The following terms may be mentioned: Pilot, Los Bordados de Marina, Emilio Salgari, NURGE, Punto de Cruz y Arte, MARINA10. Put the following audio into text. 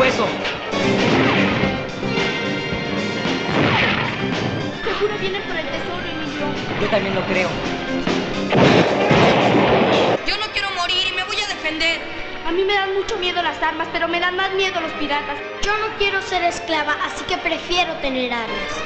hueso. Seguro vienes por el tesoro, Emilio. Yo también lo creo. Yo no quiero morir y me voy a defender. A mí me dan mucho miedo las armas, pero me dan más miedo los piratas. Yo no quiero ser esclava, así que prefiero tener armas.